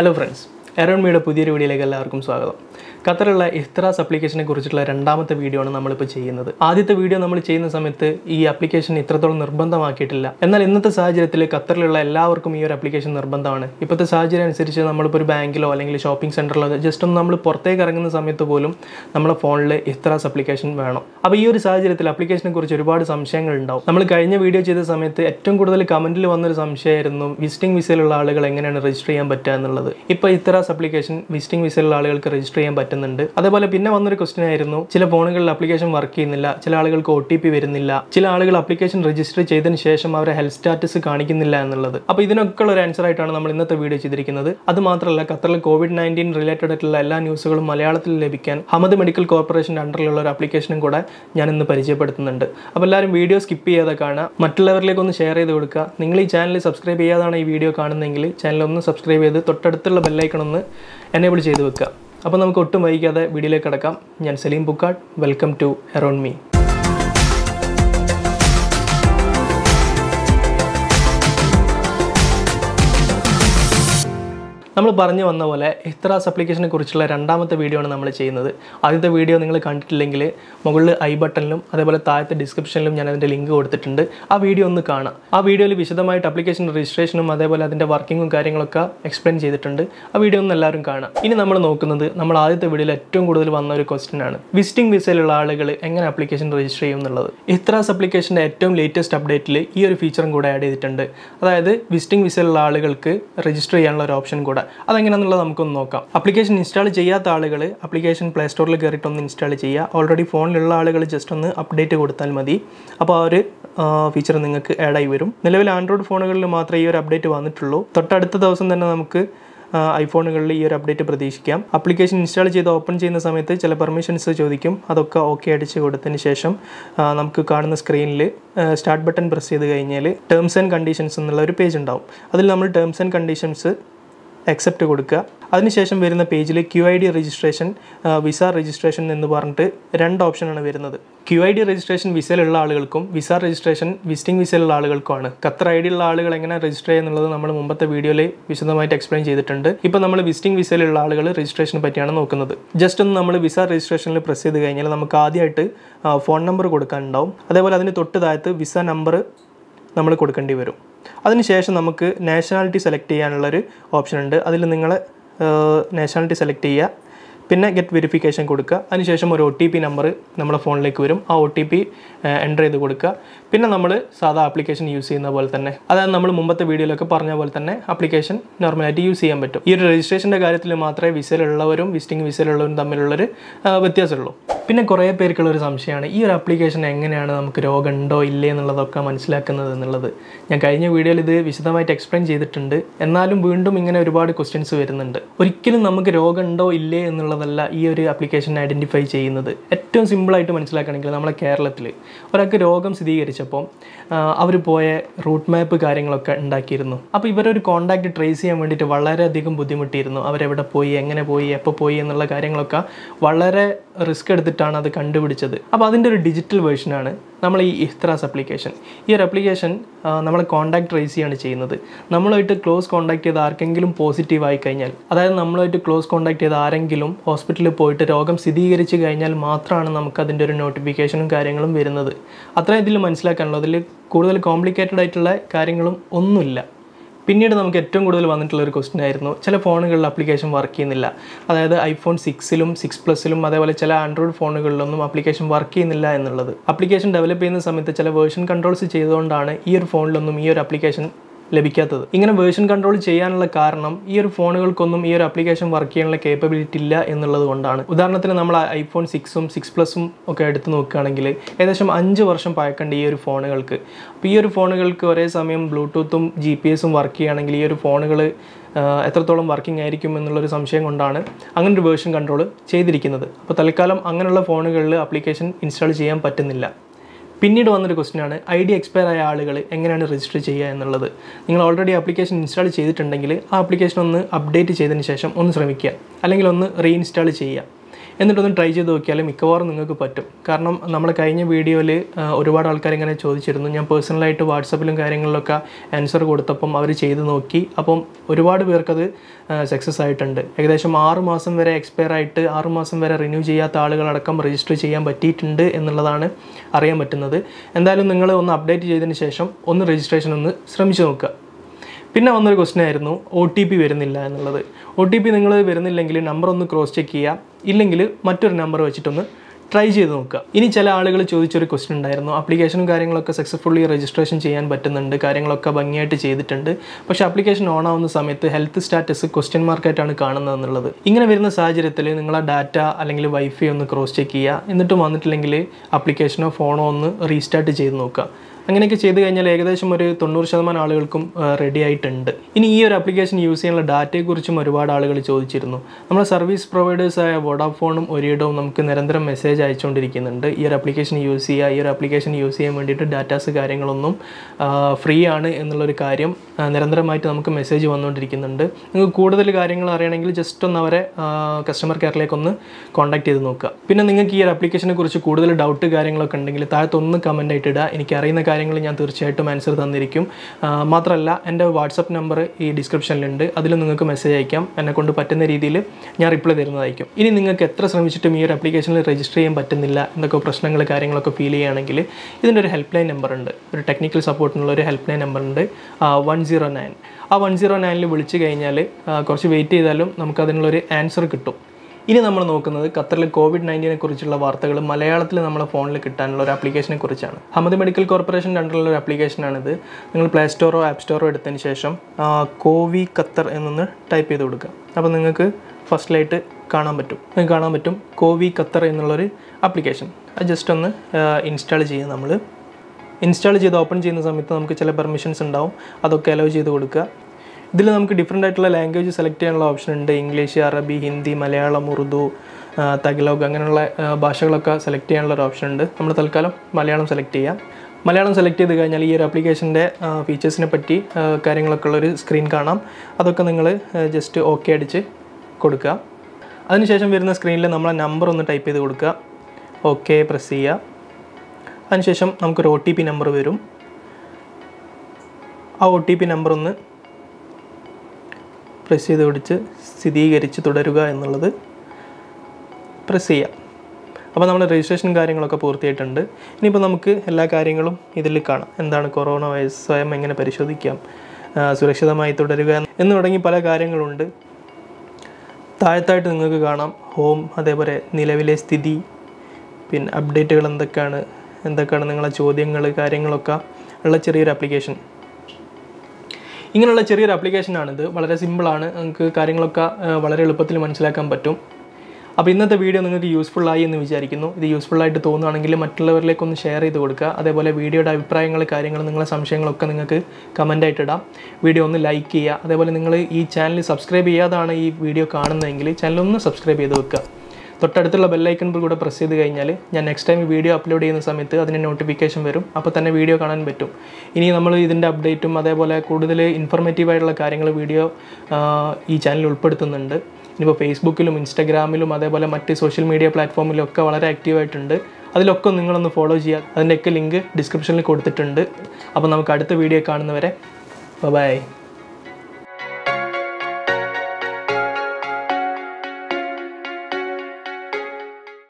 Hello friends, Aaron made a Pudhi video. Katharla Ithras application Kurchla and Damatha video on Namapachi another. Aditha video Namachi Samit, E application Ithradon Nurbanda Marketilla. And then in the Sajaratilla Katharla allow or come your application Nurbandana. If the Sajar and Sirish Namapur Bank or English shopping center, just on Namal Porte Karangan Samit the Volum, Namala Fondle Ithras application Vano. Abiur Sajaratilla application Kurch reward some shangle down. Namakayana video Chesa Samit, Etum Kudal commented on the some share and visiting visa and registry and button another. If Ithras application, visiting visa registry and button. Otherwise, Pinna on the question I know, Chilaphonical application work in the Chilalical OTP Virinilla, Chilalical application registry Chetan Shesham or health status Karnik in the land another. Apidina color answer I turn number in the video Chidrik another. Adamatra Kathal COVID-19 related at Lala News Malayalatil Levican, Hamad Medical Corporation under Lola application and Koda, Yan in the Parija Patananda. Apalar video skip the Kana, Matla like on the share the Udka, Ningle channel subscribe on a video Kana Ningle, channel on the subscribe the Total Bell icon on the enabled Cheduka. Now, we will see you in the video. I am Saleem Pookkad. Welcome to Around Me. We will see the application in the video. If you like this video, you can click the I button and the description. That video is the video. The application registration and working. Explain that video. Visiting visa application registration. This application the latest update. This feature added. That is, visiting visa registration option. That's why we will application install the application Play Store. Install already phone just update the feature. Add Android phone update iPhone update application install open permissions okay screen start button press terms and conditions page terms and conditions accept കൊടുക്കുക അതിനുശേഷം വരുന്ന പേജിലെ QID registration visa registration എന്ന് പറഞ്ഞിട്ട് രണ്ട് option ആണ് വരുന്നത് QID registration വിസയിലുള്ള ആളുകൾക്കും visa registration visiting വിസയിലുള്ള ആളുകൾക്കുമാണ് ഖത്തർ ഐഡി ഉള്ള ആളുകൾ എങ്ങനെ രജിസ്റ്റർ ചെയ്യുന്നുള്ളത് നമ്മൾ മുൻപത്തെ വീഡിയോയിൽ വിശദമായിട്ട് എക്സ്പ്ലെയിൻ ചെയ്തിട്ടുണ്ട് ഇപ്പോൾ നമ്മൾ visiting വിസയിലുള്ള ആളുകൾ രജിസ്ട്രേഷനെ പറ്റിയാണ് നോക്കുന്നത് ജസ്റ്റ് ഒന്ന് നമ്മൾ visa registrationൽ പ്രസ് ചെയ്തു കഴിഞ്ഞാൽ നമുക്ക് ആദ്യമായിട്ട് ഫോൺ നമ്പർ കൊടുക്കാനുണ്ടാവും അതേപോലെ അതിന് തൊട്ട് താഴത്ത് visa number നമ്മൾ കൊടുക്കേണ്ടി വരും അതിനുശേഷം നമുക്ക് nationality സെലക്ട് ചെയ്യാനുള്ള ഒരു ഓപ്ഷൻ ഉണ്ട് അതിൽ നിങ്ങൾ nationality സെലക്ട് ചെയ്യുക പിന്നെ get verification കൊടുക്കുക അതിനുശേഷം ഒരു OTP നമ്പർ നമ്മുടെ ഫോണിലേക്ക് വരും ആ OTP എൻ്റർ ചെയ്തു കൊടുക്കുക പിന്നെ നമ്മൾ സാധാ ആപ്ലിക്കേഷൻ യൂസ് ചെയ്യുന്ന പോലെ തന്നെ അതാണ് നമ്മൾ മുൻപത്തെ വീഡിയോയിലൊക്കെ പറഞ്ഞ പോലെ തന്നെ ആപ്ലിക്കേഷൻ നോർമലായിട്ട് യൂസ് ചെയ്യാൻ പറ്റും ഈ ഒരു രജിസ്ട്രേഷന്റെ കാര്യത്തിൽ മാത്രമേ വിസയിലുള്ളവരും വിസിറ്റിംഗ് വിസയിലുള്ളവരും തമ്മിലുള്ള ഒരു വ്യത്യാസമുള്ളൂ പിന്നെ കുറേ പേർക്കുള്ള ഒരു സംശയമാണ് ഈ ഒരു ആപ്ലിക്കേഷൻ എങ്ങനെയാണ് നമുക്ക് രോഗം ഉണ്ടോ ഇല്ല എന്നുള്ളതൊക്കെ മനസ്സിലാക്കുന്നത് എന്നുള്ളത് ഞാൻ കഴിഞ്ഞ വീഡിയോയിൽ ഇത് വിശദമായിട്ട് എക്സ്പ്ലെയിൻ ചെയ്തിട്ടുണ്ട് എന്നാലും വീണ്ടും ഇങ്ങനെ ഒരുപാട് ക്വസ്റ്റ്യൻസ് വരുന്നുണ്ട് ഒരിക്കലും നമുക്ക് രോഗം ഉണ്ടോ ഇല്ല എന്നുള്ളതല്ല ഈ ഒരു ആപ്ലിക്കേഷൻ ഐഡന്റിഫൈ ചെയ്യുന്നത് ഏറ്റവും സിമ്പിൾ ആയിട്ട് മനസ്സിലാക്കണമെങ്കിൽ നമ്മുടെ കേരളത്തിൽ ഒരാൾക്ക് രോഗം സ്ഥിരീകരിച്ചപ്പോൾ അവർ പോയ റൂട്ട് മാപ്പ് കാര്യങ്ങളൊക്കെ ഉണ്ടാക്കിയിരുന്നു അപ്പോൾ ഇവർ ഒരു കോണ്ടാക്ട് ട്രേസ് ചെയ്യാൻ വേണ്ടിയിട്ട് വളരെ അധികം ബുദ്ധിമുട്ടിയിരുന്നു അവർ എവിടെ പോയി എങ്ങനെ പോയി എപ്പോൾ പോയി എന്നുള്ള കാര്യങ്ങളൊക്കെ വളരെ റിസ്ക് എടുത്ത് അത് കണ്ടുപിടിച്ചത് അപ്പോൾ അതിന്റെ ഒരു ഡിജിറ്റൽ വേർഷൻ ആണ് നമ്മൾ ഈ ഇത്രാസ് ആപ്ലിക്കേഷൻ ഈ ഒരു ആപ്ലിക്കേഷൻ നമ്മൾ കോണ്ടാക്ട് ട്രേസ് ചെയ്യാണ് ചെയ്യുന്നത് നമ്മളായിട്ട് ക്ലോസ് കോണ്ടാക്ട് ചെയ്ത ആരെങ്കിലും പോസിറ്റീവ് ആയി കഴിഞ്ഞാൽ അതായത് നമ്മളായിട്ട് ക്ലോസ് കോണ്ടാക്ട് ചെയ്ത ആരെങ്കിലും ഹോസ്പിറ്റലിൽ പോയിട്ട് രോഗം സ്ഥിരീകരിച്ചു കഴിഞ്ഞാൽ മാത്രമാണ് നമുക്ക് അതിന്റെ ഒരു നോട്ടിഫിക്കേഷനും കാര്യങ്ങളും വരുന്നത് അത്രേ ഇതിൽ മനസ്സിലാക്കാനുള്ളൂ അതിൽ കൂടുതൽ കോംപ്ലിക്കേറ്റഡ് ആയിട്ടുള്ള കാര്യങ്ങളും ഒന്നുമില്ല പിന്നീട് നമുക്ക് ഏറ്റവും കൂടുതൽ വന്നിട്ടുള്ള ഒരു ക്വസ്റ്റ്യൻ ആയിരുന്നു ചില ഫോണുകളിൽ ആപ്ലിക്കേഷൻ വർക്ക് ചെയ്യുന്നില്ല അതായത് ഐഫോൺ 6ലും 6 പ്ലസിലും അതേപോലെ ചില ആൻഡ്രോയിഡ് ഫോണുകളിലൊന്നും ആപ്ലിക്കേഷൻ വർക്ക് ചെയ്യുന്നില്ല എന്നുള്ളത് ആപ്ലിക്കേഷൻ ഡെവലപ്പ് ചെയ്യുന്ന സമയത്ത് ചില വേർഷൻ കൺട്രോൾസ് ചെയ്തുകൊണ്ടാണ് ഈ ഒരു ഫോണിലൊന്നും ഈ ഒരു ആപ്ലിക്കേഷൻ ലഭിക്കാത്തത് ഇങ്ങനെ വേർഷൻ കൺട്രോൾ ചെയ്യാനുള്ള കാരണം ഈ ഒരു ഫോണുകൾക്കൊന്നും ഈ ഒരു ആപ്ലിക്കേഷൻ വർക്ക് ചെയ്യാനുള്ള കേപ്പബിലിറ്റി ഇല്ല എന്നുള്ളതുകൊണ്ടാണ് ഉദാഹരണത്തിന് നമ്മൾ ഐഫോൺ 6ഉം 6 പ്ലസും ഒക്കെ എടുത്ത് നോക്കുകയാണെങ്കിൽ ഏകദേശം 5 വർഷം പഴക്കമുണ്ട് ഈ ഒരു ഫോണുകൾക്ക് അപ്പോൾ ഈ ഒരു ഫോണുകൾക്ക് ഒരേ സമയം ബ്ലൂടൂത്തും ജിപിഎസും വർക്ക് ചെയ്യുകയാണെങ്കിൽ ഈ ഒരു ഫോണുകൾ എത്രത്തോളം വർക്കിംഗ് ആയിരിക്കും എന്നുള്ള ഒരു സംശയം കൊണ്ടാണ് അങ്ങനെ ഒരു വേർഷൻ കൺട്രോൾ ചെയ്തിരിക്കുന്നത് അപ്പോൾ തൽക്കാലം അങ്ങനെയുള്ള ഫോണുകളിൽ ആപ്ലിക്കേഷൻ ഇൻസ്റ്റാൾ ചെയ്യാൻ പറ്റുന്നില്ല പിന്നീട് വന്നൊരു ക്വസ്റ്റ്യൻ ആണ് ഐഡി എക്സ്പയർ ആയ ആളുകൾ എങ്ങനെയാണ് രജിസ്റ്റർ ചെയ്യുക എന്നുള്ളത് നിങ്ങൾ ഓൾറെഡി ആപ്ലിക്കേഷൻ ഇൻസ്റ്റാൾ ചെയ്തിട്ടുണ്ടെങ്കിൽ ആ ആപ്ലിക്കേഷൻ ഒന്ന് അപ്ഡേറ്റ് ചെയ്തതിന് ശേഷം ഒന്ന് ശ്രമിക്കുക അല്ലെങ്കിൽ ഒന്ന് റീഇൻസ്റ്റാൾ ചെയ്യുക എന്നിട്ടൊന്ന് ട്രൈ ചെയ്ത് നോക്കിയാൽ മിക്കവാറും നിങ്ങൾക്ക് പറ്റും. കാരണം നമ്മൾ കഴിഞ്ഞ വീഡിയോയിൽ ഒരുപാട് ആൾക്കാർ ഇങ്ങനെ ചോദിച്ചിരുന്നു. ഞാൻ പേഴ്സണലായിട്ട് വാട്സാപ്പിലും കാര്യങ്ങളിലൊക്കെ ആൻസർ കൊടുത്തപ്പം അവർ ചെയ്ത് നോക്കി. അപ്പം ഒരുപാട് പേർക്കത് സക്സസ് ആയിട്ടുണ്ട്. ഏകദേശം 6 മാസം വരെ എക്സ്പയർ ആയിട്ട് 6 മാസം വരെ റിന്യൂ ചെയ്യാത്ത ആളുകളടക്കം രജിസ്റ്റർ ചെയ്യാൻ പറ്റിയിട്ടുണ്ട് എന്നുള്ളതാണ് അറിയാൻ പറ്റുന്നത്. എന്തായാലും നിങ്ങൾ ഒന്ന് അപ്ഡേറ്റ് ചെയ്തതിന് ശേഷം ഒന്ന് രജിസ്ട്രേഷൻ ഒന്ന് ശ്രമിച്ചു നോക്കുക. പിന്നെ വന്നൊരു ക്വസ്റ്റ്യൻ ആയിരുന്നു OTP വരുന്നില്ല എന്നുള്ളത്. OTP നിങ്ങൾ വരുന്നില്ലെങ്കിൽ നമ്പർ ഒന്ന് ക്രോസ് ചെക്ക് ചെയ്യുക, ഇല്ലെങ്കിൽ മറ്റൊരു നമ്പർ വെച്ചിട്ടൊന്ന് ട്രൈ ചെയ്ത് നോക്കുക. ഇനി ചില ആളുകൾ ചോദിച്ചൊരു ക്വസ്റ്റ്യൻ ഉണ്ടായിരുന്നു, ആപ്ലിക്കേഷനും കാര്യങ്ങളൊക്കെ സക്സസ്ഫുള്ളി രജിസ്ട്രേഷൻ ചെയ്യാൻ പറ്റുന്നുണ്ട്, കാര്യങ്ങളൊക്കെ ഭംഗിയായിട്ട് ചെയ്തിട്ടുണ്ട്, പക്ഷേ ആപ്ലിക്കേഷൻ ഓൺ ആവുന്ന സമയത്ത് ഹെൽത്ത് സ്റ്റാറ്റസ് ക്വസ്റ്റ്യൻ മാർക്കായിട്ടാണ് കാണുന്നത് എന്നുള്ളത്. ഇങ്ങനെ വരുന്ന സാഹചര്യത്തിൽ നിങ്ങൾ ആ ഡാറ്റ അല്ലെങ്കിൽ വൈഫൈ ഒന്ന് ക്രോസ് ചെക്ക് ചെയ്യുക, എന്നിട്ട് വന്നിട്ടില്ലെങ്കിൽ ആപ്ലിക്കേഷനോ ഫോണോ ഒന്ന് റീസ്റ്റാർട്ട് ചെയ്ത് നോക്കുക. അങ്ങനെയൊക്കെ ചെയ്ത് കഴിഞ്ഞാൽ ഏകദേശം ഒരു 90% ആളുകൾക്കും റെഡി ആയിട്ടുണ്ട്. ഇനി ഈ ഒരു ആപ്ലിക്കേഷൻ യൂസ് ചെയ്യാനുള്ള ഡാറ്റയെക്കുറിച്ചും ഒരുപാട് ആളുകൾ ചോദിച്ചിരുന്നു. നമ്മുടെ സർവീസ് പ്രൊവൈഡേഴ്സായ വോഡാഫോണും ഒരിടവും നമുക്ക് നിരന്തരം മെസ്സേജ് അയച്ചുകൊണ്ടിരിക്കുന്നുണ്ട്, ഈ ഒരു ആപ്ലിക്കേഷൻ യൂസ് ചെയ്യുക, ഈ ഒരു ആപ്ലിക്കേഷൻ യൂസ് ചെയ്യാൻ വേണ്ടിയിട്ട് ഡാറ്റാസ് കാര്യങ്ങളൊന്നും ഫ്രീ ആണ് എന്നുള്ളൊരു കാര്യം നിരന്തരമായിട്ട് നമുക്ക് മെസ്സേജ് വന്നുകൊണ്ടിരിക്കുന്നുണ്ട്. നിങ്ങൾക്ക് കൂടുതൽ കാര്യങ്ങൾ അറിയണമെങ്കിൽ ജസ്റ്റ് ഒന്ന് അവരെ കസ്റ്റമർ കെയറിലേക്കൊന്ന് കോൺടാക്ട് ചെയ്ത് നോക്കുക. പിന്നെ നിങ്ങൾക്ക് ഈ ഒരു ആപ്ലിക്കേഷനെ കുറിച്ച് കൂടുതൽ ഡൗട്ട് കാര്യങ്ങളൊക്കെ ഉണ്ടെങ്കിൽ താഴത്തൊന്ന് കമൻ്റ് ആയിട്ടിടുക. എനിക്കറിയുന്ന കാര്യങ്ങൾ ഞാൻ തീർച്ചയായിട്ടും ആൻസർ തന്നിരിക്കും. മാത്രമല്ല എൻ്റെ വാട്സപ്പ് നമ്പർ ഈ ഡിസ്ക്രിപ്ഷനിലുണ്ട്, അതിൽ നിങ്ങൾക്ക് മെസ്സേജ് അയക്കാം. എന്നെക്കൊണ്ട് പറ്റുന്ന രീതിയിൽ ഞാൻ റിപ്ലൈ തരുന്നതായിരിക്കും. ഇനി നിങ്ങൾക്ക് എത്ര ശ്രമിച്ചിട്ടും ഈ ഒരു ആപ്ലിക്കേഷനിൽ രജിസ്റ്റർ ചെയ്യാൻ പറ്റുന്നില്ല എന്നൊക്കെ പ്രശ്നങ്ങൾ കാര്യങ്ങളൊക്കെ ഫീൽ ചെയ്യുകയാണെങ്കിൽ ഇതിൻ്റെ ഒരു ഹെൽപ്പ് ലൈൻ നമ്പറുണ്ട്, ഒരു ടെക്നിക്കൽ സപ്പോർട്ടിനുള്ള ഒരു ഹെൽപ്പ് ലൈൻ നമ്പറുണ്ട് 109. ആ 109-ൽ വിളിച്ചു കഴിഞ്ഞാൽ കുറച്ച് വെയിറ്റ് ചെയ്താലും നമുക്കതിനുള്ളൊരു ആൻസർ കിട്ടും. ഇനി നമ്മൾ നോക്കുന്നത് ഖത്തറിലെ COVID-19 കുറിച്ചുള്ള വാർത്തകൾ മലയാളത്തിൽ നമ്മളെ ഫോണിൽ കിട്ടാനുള്ള ഒരു ആപ്ലിക്കേഷനെ കുറിച്ചാണ്. ഹമദ് മെഡിക്കൽ കോർപ്പറേഷൻ്റെ അണ്ടറിലുള്ള ഒരു ആപ്ലിക്കേഷനാണിത്. നിങ്ങൾ പ്ലേ സ്റ്റോറോ ആപ്പ് സ്റ്റോറോ എടുത്തതിന് ശേഷം കോവി ഖത്തർ എന്നൊന്ന് ടൈപ്പ് ചെയ്ത് കൊടുക്കുക. അപ്പോൾ നിങ്ങൾക്ക് ഫസ്റ്റിലായിട്ട് കാണാൻ പറ്റും കോവി ഖത്തർ എന്നുള്ളൊരു ആപ്ലിക്കേഷൻ. അത് ജസ്റ്റ് ഒന്ന് ഇൻസ്റ്റാൾ ചെയ്യുക. നമ്മൾ ഇൻസ്റ്റാൾ ചെയ്ത് ഓപ്പൺ ചെയ്യുന്ന സമയത്ത് നമുക്ക് ചില പെർമിഷൻസ് ഉണ്ടാവും, അതൊക്കെ അലോ ചെയ്ത് കൊടുക്കുക. ഇതിൽ നമുക്ക് ഡിഫറെൻ്റ് ആയിട്ടുള്ള ലാംഗ്വേജ് സെലക്ട് ചെയ്യാനുള്ള ഓപ്ഷൻ ഉണ്ട്. ഇംഗ്ലീഷ്, അറബി, ഹിന്ദി, മലയാളം, ഉറുദു, തഗ്ലോഗ് അങ്ങനെയുള്ള ഭാഷകളൊക്കെ സെലക്ട് ചെയ്യാനുള്ള ഒരു ഓപ്ഷൻ ഉണ്ട്. നമ്മൾ തൽക്കാലം മലയാളം സെലക്ട് ചെയ്യാം. മലയാളം സെലക്ട് ചെയ്ത് കഴിഞ്ഞാൽ ഈ ഒരു ആപ്ലിക്കേഷൻ്റെ ഫീച്ചേഴ്സിനെ പറ്റി കാര്യങ്ങളൊക്കെ ഉള്ളൊരു സ്ക്രീൻ കാണാം. അതൊക്കെ നിങ്ങൾ ജസ്റ്റ് ഓക്കെ അടിച്ച് കൊടുക്കുക. അതിനുശേഷം വരുന്ന സ്ക്രീനിൽ നമ്മളെ നമ്പർ ഒന്ന് ടൈപ്പ് ചെയ്ത് കൊടുക്കുക, ഓക്കെ പ്രസ് ചെയ്യുക. അതിനുശേഷം നമുക്കൊരു OTP നമ്പർ വരും. ആ OTP നമ്പർ ഒന്ന് പ്രസ് ചെയ്ത് പിടിച്ച് സ്ഥിരീകരിച്ച് തുടരുക എന്നുള്ളത് പ്രസ് ചെയ്യാം. അപ്പോൾ നമ്മൾ രജിസ്ട്രേഷൻ കാര്യങ്ങളൊക്കെ പൂർത്തിയായിട്ടുണ്ട്. ഇനിയിപ്പോൾ നമുക്ക് എല്ലാ കാര്യങ്ങളും ഇതിൽ കാണാം. എന്താണ് കൊറോണ വൈറസ്, സ്വയം എങ്ങനെ പരിശോധിക്കാം, സുരക്ഷിതമായി തുടരുക എന്ന് തുടങ്ങി പല കാര്യങ്ങളുണ്ട്. താഴത്തായിട്ട് നിങ്ങൾക്ക് കാണാം ഹോം, അതേപോലെ നിലവിലെ സ്ഥിതി, പിന്നെ അപ്ഡേറ്റുകൾ എന്തൊക്കെയാണ് നിങ്ങളുടെ ചോദ്യങ്ങൾ കാര്യങ്ങളൊക്കെ ഉള്ള ചെറിയൊരു ആപ്ലിക്കേഷൻ. ഇങ്ങനെയുള്ള ചെറിയൊരു ആപ്ലിക്കേഷനാണിത്. വളരെ സിമ്പിളാണ്, നിങ്ങൾക്ക് കാര്യങ്ങളൊക്കെ വളരെ എളുപ്പത്തിൽ മനസ്സിലാക്കാൻ പറ്റും. അപ്പോൾ ഇന്നത്തെ വീഡിയോ നിങ്ങൾക്ക് യൂസ്ഫുള്ളായി എന്ന് വിചാരിക്കുന്നു. ഇത് യൂസ്ഫുള്ളായിട്ട് തോന്നുകയാണെങ്കിൽ മറ്റുള്ളവരിലേക്കൊന്ന് ഷെയർ ചെയ്ത് കൊടുക്കുക. അതേപോലെ വീഡിയോയുടെ അഭിപ്രായങ്ങൾ കാര്യങ്ങൾ നിങ്ങളുടെ സംശയങ്ങളൊക്കെ നിങ്ങൾക്ക് കമൻ്റായിട്ട് ഇടാം. വീഡിയോ ഒന്ന് ലൈക്ക് ചെയ്യുക. അതേപോലെ നിങ്ങൾ ഈ ചാനൽ സബ്സ്ക്രൈബ് ചെയ്യാതാണ് ഈ വീഡിയോ കാണുന്നതെങ്കിൽ ചാനലൊന്ന് സബ്സ്ക്രൈബ് ചെയ്ത് വെക്കുക. തൊട്ടടുത്തുള്ള ബെല്ലൈക്കൺ കൂടെ പ്രസ് ചെയ്ത് കഴിഞ്ഞാൽ ഞാൻ നെക്സ്റ്റ് ടൈം വീഡിയോ അപ്ലോഡ് ചെയ്യുന്ന സമയത്ത് അതിന് നോട്ടിഫിക്കേഷൻ വരും. അപ്പോൾ തന്നെ വീഡിയോ കാണാൻ പറ്റും. ഇനി നമ്മൾ ഇതിൻ്റെ അപ്ഡേറ്റും അതേപോലെ കൂടുതൽ ഇൻഫോർമേറ്റീവായിട്ടുള്ള കാര്യങ്ങൾ വീഡിയോ ഈ ചാനലിൽ ഉൾപ്പെടുത്തുന്നുണ്ട്. ഇനിയിപ്പോൾ ഫേസ്ബുക്കിലും ഇൻസ്റ്റാഗ്രാമിലും അതേപോലെ മറ്റ് സോഷ്യൽ മീഡിയ പ്ലാറ്റ്ഫോമിലും ഒക്കെ വളരെ ആക്റ്റീവായിട്ടുണ്ട്. അതിലൊക്കെ നിങ്ങളൊന്ന് ഫോളോ ചെയ്യുക. അതിൻ്റെയൊക്കെ ലിങ്ക് ഡിസ്ക്രിപ്ഷനിൽ കൊടുത്തിട്ടുണ്ട്. അപ്പോൾ നമുക്ക് അടുത്ത വീഡിയോ കാണുന്നവരെ ബൈ.